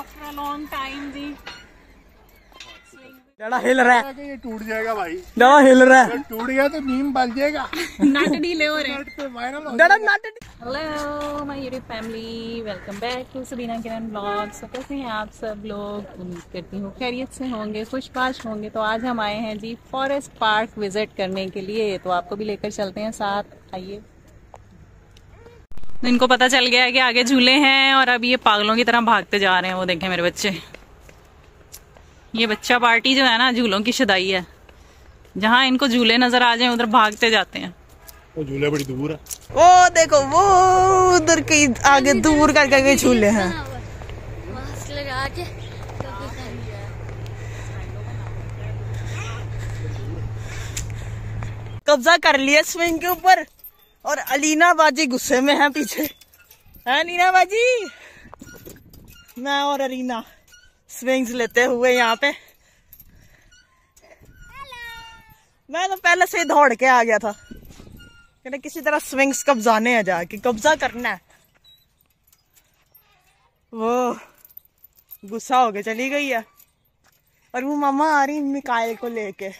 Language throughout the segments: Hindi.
आफ्टर अ लॉन्ग टाइम जी जड़ा हिल रहा है, ये टूट जाएगा भाई। जड़ा हिल रहा है, टूट गया तो नीम बन जाएगा। नट डीले हो रहे हैं, जड़ा नट। Hello my YouTube family, welcome back to Sabina Kiran blogs. कैसे हैं आप सब लोग? उम्मीद करती हूँ खैरियत से होंगे, खुशपाश होंगे। तो आज हम आए हैं जी फॉरेस्ट पार्क विजिट करने के लिए, तो आपको भी लेकर चलते हैं साथ, आइए। तो इनको पता चल गया है कि आगे झूले हैं और अब ये पागलों की तरह भागते जा रहे हैं। वो देखें मेरे बच्चे, ये बच्चा पार्टी जो है ना झूलों की शदाई है, जहाँ इनको झूले नजर आ जाए उधर भागते जाते हैं। वो झूला बड़ी दूर है, वो देखो वो उधर कहीं आगे दूर कर करके झूले हैं। कब्जा कर लिया स्विंग के ऊपर और अलीना बाजी गुस्से में है पीछे। है नीना बाजी, मैं और अलीना स्विंग्स लेते हुए यहाँ पे। मैं तो पहले से दौड़ के आ गया था, कहते किसी तरह स्विंग्स कब्जाने हैं, जाके कब्जा करना है। वो गुस्सा होके चली गई है और वो मामा आ रही मिकायल को लेके।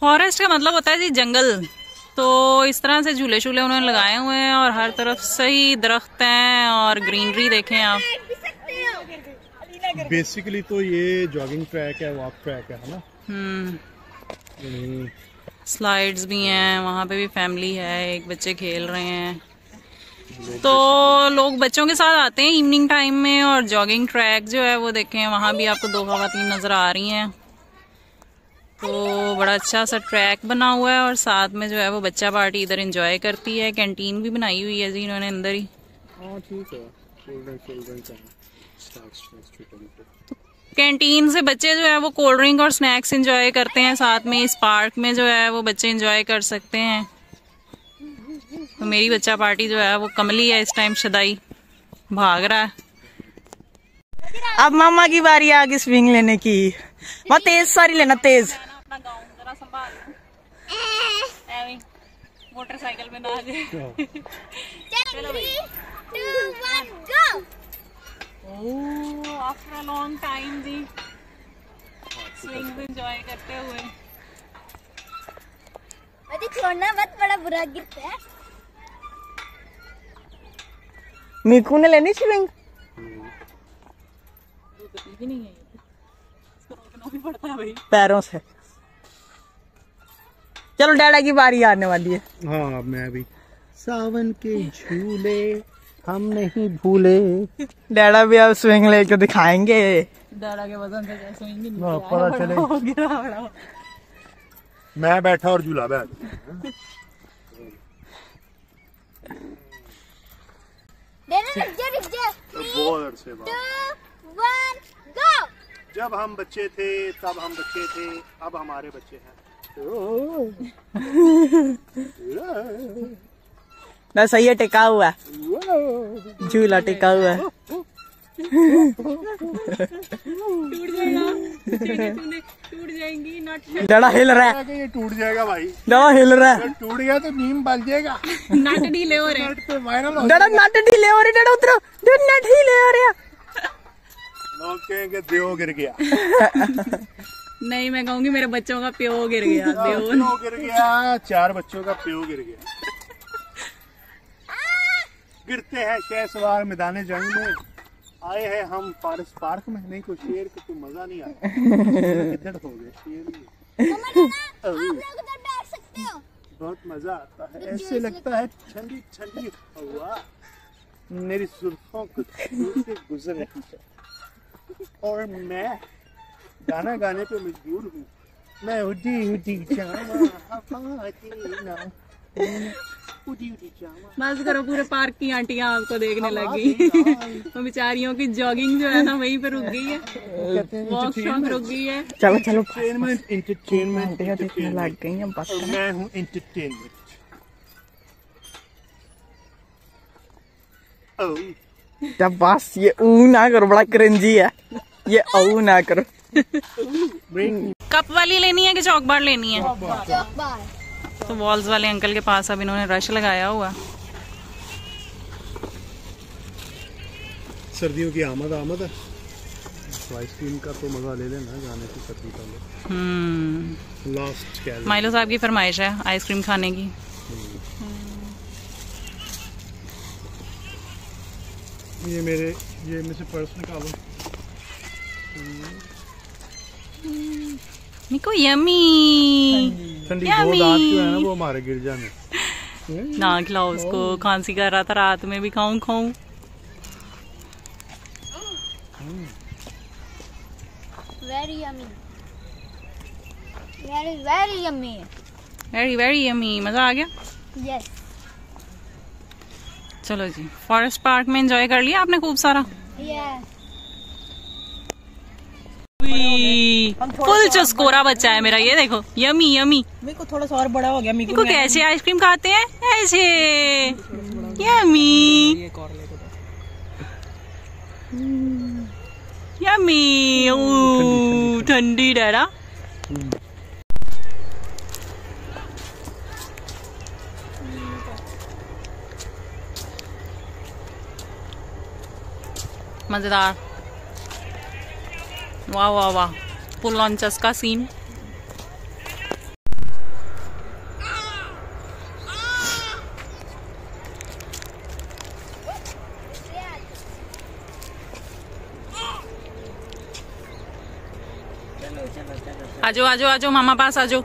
फॉरेस्ट का मतलब होता है जी जंगल, तो इस तरह से झूले शूले उन्होंने लगाए हुए हैं और हर तरफ सही दरख्त हैं और ग्रीनरी देखें आप। बेसिकली तो ये जॉगिंग ट्रैक है, वॉक ट्रैक है ना। स्लाइड्स भी हैं, वहाँ पे भी फैमिली है, एक बच्चे खेल रहे हैं। तो लोग बच्चों के साथ आते हैं इवनिंग टाइम में। और जॉगिंग ट्रैक जो है वो देखें, वहाँ भी आपको दो खवातीन नज़र आ रही हैं। तो बड़ा अच्छा सा ट्रैक बना हुआ है और साथ में जो है वो बच्चा पार्टी इधर एंजॉय करती है। कैंटीन भी बनाई हुई है जी इन्होंने अंदर ही। ठीक है, तो कैंटीन से बच्चे जो है वो कोल्ड ड्रिंक और स्नैक्स एंजॉय करते हैं, साथ में इस पार्क में जो है वो बच्चे एंजॉय कर सकते हैं। तो मेरी बच्चा पार्टी जो है वो कमली है इस टाइम, शदाई भाग रहा है। अब मामा की बारी आ गई स्विंग लेने की। मैं तेज सारी लेना, तेज मोटरसाइकिल में ना आ जाए। आफ्टर अ लॉन्ग टाइम जी स्विंग एंजॉय करते हुए। छोड़ना मत, बड़ा बुरा गिरता है। मीकू ने लेनी स्विंग, भी नहीं है, इसको रोकना भी पड़ता है भाई पैरों से। चलो डैडा की बारी आने वाली है। हाँ मैं भी सावन के झूले हम नहीं भूले। डैडा भी अब स्विंग लेके दिखाएंगे। डैडा के वजन से स्विंग नहीं पता चलेगा। मैं बैठा और झूला बैठा। जब हम बच्चे थे तब हम बच्चे थे, अब हमारे बच्चे हैं। ना सही है, टिका हुआ है झूला, टिका हुआ है। टूट जाएगा, टूट जाएंगी नट। डड़ा हिल रहा है, ये टूट जाएगा भाई। डड़ा हिल रहा है, टूट गया तो नीम बन जाएगा। नट ढीले हो रहे हैं, डड़ा नट ढीले हो रहे। डड़ा उतरो, नट ढीले हो रहे। लोग कहेंगे देव गिर गया। नहीं, मैं कहूँगी मेरे बच्चों का प्यो गिर गया। देव गिर गया, चार बच्चों का प्यो गिर गया। गिरते हैं शह सवार मैदाने जंग में, आए हैं हम फॉरेस्ट पार्क में। नहीं को शेर को तो मजा नहीं आया। किधर हो गए शेर? आप लोग उधर बैठ सकते हो, बहुत मजा आता है। ऐसे लगता है ठंडी ठंडी हवा मेरी सुर्खों को छू से गुजर रही है और मैं गाना गाने पे मजबूर हूँ। मैं उड़ी उड़ी जावा, बस करो, पूरे पार्क की आंटियां आपको देखने लगी। तो बेचारियों की जॉगिंग जो है ना वहीं पे रुक गई है, वॉक शॉप रुक गई है। चलो चलो, एंटरटेनमेंट देखने लग गई हैं। बस मैं हूँ एंटरटेनमेंट। जब बस ये ऊ ना करो, बड़ा क्रिंजी है ये ऊ ना करो। कप वाली लेनी है कि चौकबार लेनी है? चौकबार। तो वॉल्स वाले अंकल के पास अब इन्होंने रश लगाया हुआ। सर्दियों की आमद आमद है। तो आइसक्रीम का तो मज़ा ले लेना जाने की सर्दी का। लास्ट क्या माइलो साहब की फरमाइश है आइसक्रीम खाने की। ये मेरे ये में से पर्स निकालो। निको यमी ठंडी बहुत आती है ना वो हमारे गिरजा में। ना खिलाओ उसको, खांसी कर रहा था रात में भी। खाऊं very yummy, very very yummy, very very yummy. मजा आ गया। यस चलो जी, फॉरेस्ट पार्क में एंजॉय कर लिया आपने खूब सारा। फुल चस्कोरा बच्चा है मेरा, ये देखो यमी यमी। मेरे को थोड़ा सा और बड़ा हो गया। मेरे को कैसे आइसक्रीम खाते हैं ऐसे यमी यमी। ओ ठंडी डरा। मजेदार। वाह वाह वाह, पुल लॉन्चेस का सीन। आजो आजो आजो मामा पास आजो।